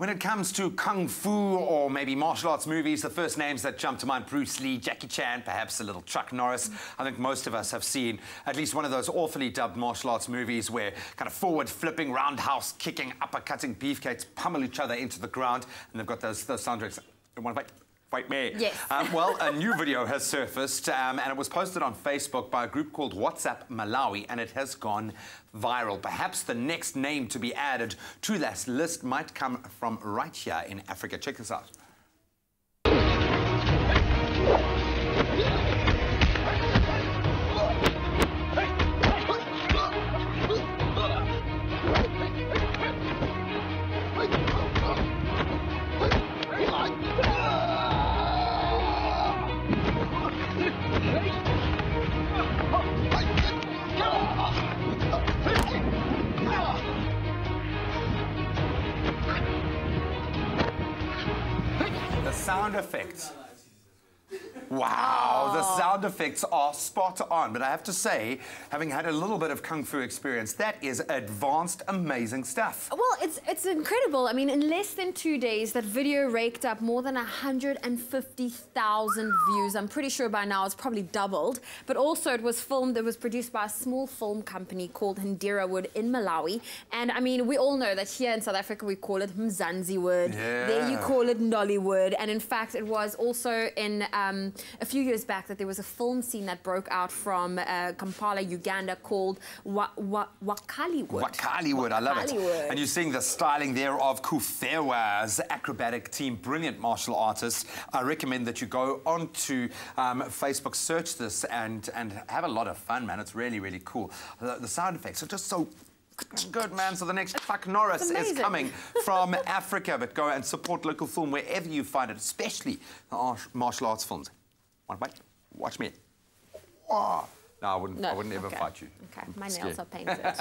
When it comes to kung fu or maybe martial arts movies, the first names that jump to mind, Bruce Lee, Jackie Chan, perhaps a little Chuck Norris. I think most of us have seen at least one of those awfully dubbed martial arts movies where kind of forward flipping, roundhouse kicking, uppercutting beefcakes pummel each other into the ground, and they've got those soundtracks. Yes. Well, a new video has surfaced, and it was posted on Facebook by a group called WhatsApp Malawi, and it has gone viral. Perhaps the next name to be added to that list might come from right here in Africa. Check this out. Sound effects. Wow, the sound effects are spot on. But I have to say, having had a little bit of kung fu experience, that is advanced, amazing stuff. Well, it's incredible. I mean, in less than 2 days, that video raked up more than 150,000 views. I'm pretty sure by now it's probably doubled. But also it was filmed, it was produced by a small film company called Handirawood in Malawi. And I mean, we all know that here in South Africa, we call it Mzansi Wood. Yeah. There you call it Nollywood. And in fact, it was also in... a few years back that there was a film scene that broke out from Kampala, Uganda, called Wakaliwood. Wakaliwood, I love it. And you're seeing the styling there of Kufewa's Acrobatic Team, brilliant martial artists. I recommend that you go onto Facebook, search this, and have a lot of fun, man. It's really, really cool. The sound effects are just so... good, man. So the next Chuck Norris is coming from Africa. But go and support local film wherever you find it, especially the martial arts films. Watch me. Oh. No, I wouldn't ever fight you. Okay, my nails are painted.